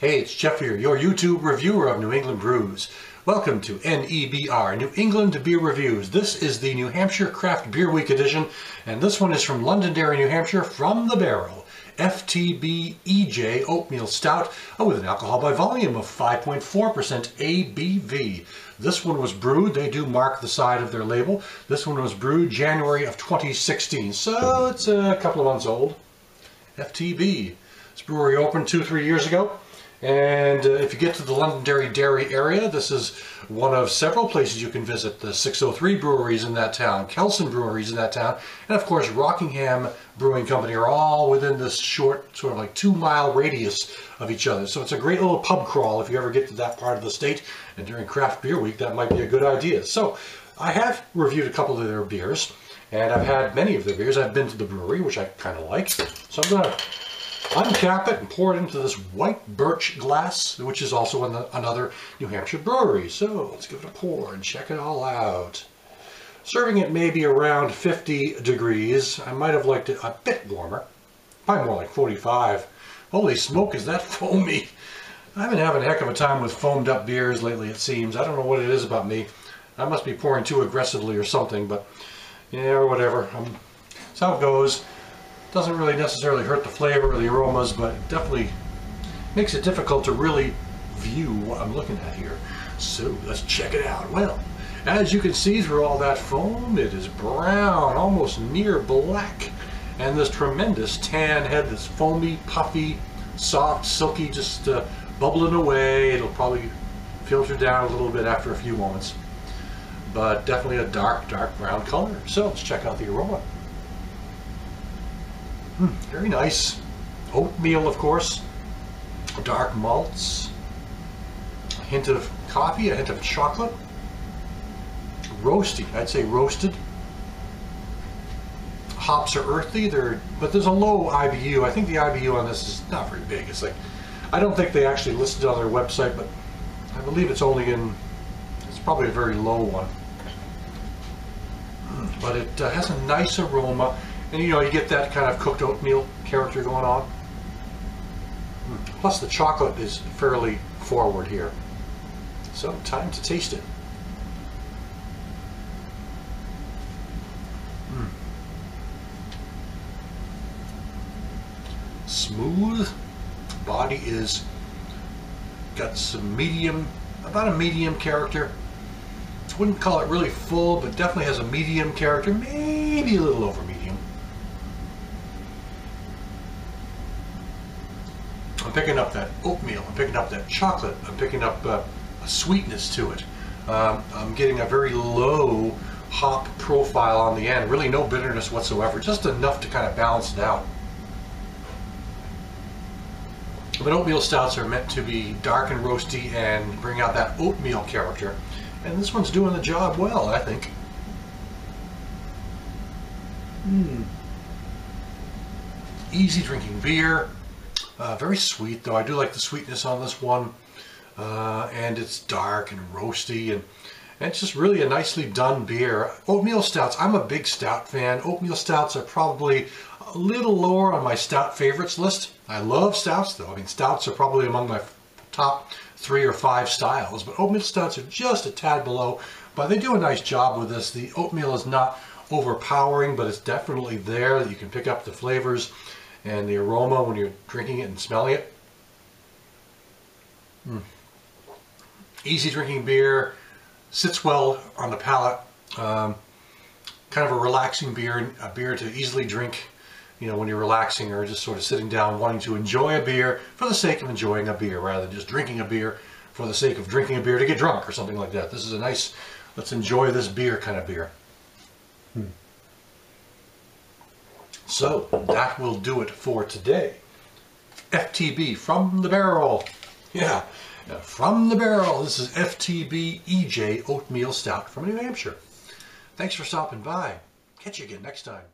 Hey, it's Jeff here, your YouTube reviewer of New England brews. Welcome to NEBR, New England Beer Reviews. This is the New Hampshire Craft Beer Week edition, and this one is from Londonderry, New Hampshire, From the Barrel, FTBEJ Oatmeal Stout, with an alcohol by volume of 5.4% ABV. This one was brewed, they do mark the side of their label, this one was brewed January of 2016, so it's a couple of months old. FTB. This brewery opened 2-3 years ago. And if you get to the Londonderry Dairy area, this is one of several places you can visit. The 603 breweries in that town, Kelson Breweries in that town, and of course Rockingham Brewing Company are all within this short, sort of like 2-mile radius of each other. So it's a great little pub crawl if you ever get to that part of the state. And during Craft Beer Week, that might be a good idea. So I have reviewed a couple of their beers, and I've had many of their beers. I've been to the brewery, which I kind of like. So I'm going to uncap it and pour it into this white birch glass, which is also another New Hampshire brewery. So let's give it a pour and check it all out. Serving it maybe around 50 degrees. I might have liked it a bit warmer. Probably more like 45. Holy smoke, is that foamy? I've been having a heck of a time with foamed up beers lately, it seems. I don't know what it is about me. I must be pouring too aggressively or something, but yeah, whatever. That's how it goes. Doesn't really necessarily hurt the flavor or the aromas, but it definitely makes it difficult to really view what I'm looking at here. So let's check it out. Well, as you can see through all that foam, it is brown, almost near black, and this tremendous tan head, this foamy, puffy, soft, silky, just bubbling away. It'll probably filter down a little bit after a few moments, but definitely a dark, dark brown color. So let's check out the aroma. Very nice. Oatmeal, of course. Dark malts. A hint of coffee, a hint of chocolate. Roasty, I'd say roasted. Hops are earthy, but there's a low IBU. I think the IBU on this is not very big. It's like, I don't think they actually listed on their website, but I believe it's only it's probably a very low one. But it has a nice aroma. And you know, you get that kind of cooked oatmeal character going on. Plus the chocolate is fairly forward here. So time to taste it. Smooth. Body is got some medium, about a medium character. Wouldn't call it really full, but definitely has a medium character, maybe a little over medium. I'm picking up that oatmeal, I'm picking up that chocolate, I'm picking up a sweetness to it. I'm getting a very low hop profile on the end, really no bitterness whatsoever, just enough to kind of balance it out. But oatmeal stouts are meant to be dark and roasty and bring out that oatmeal character. And this one's doing the job well, I think. Easy drinking beer. Very sweet, though. I do like the sweetness on this one, and it's dark and roasty, and it's just really a nicely done beer. Oatmeal stouts, I'm a big stout fan. Oatmeal stouts are probably a little lower on my stout favorites list. I love stouts, though. I mean, stouts are probably among my top 3 or 5 styles, but oatmeal stouts are just a tad below, but they do a nice job with this. The oatmeal is not overpowering, but it's definitely there. You can pick up the flavors and the aroma when you're drinking it and smelling it. Easy drinking beer, sits well on the palate, kind of a relaxing beer, a beer to easily drink, you know, when you're relaxing or just sort of sitting down wanting to enjoy a beer for the sake of enjoying a beer rather than just drinking a beer for the sake of drinking a beer to get drunk or something like that. This is a nice, let's enjoy this beer kind of beer. So that will do it for today. FTB From the Barrel. Yeah, From the Barrel. This is FTBEJ Oatmeal Stout from New Hampshire. Thanks for stopping by. Catch you again next time.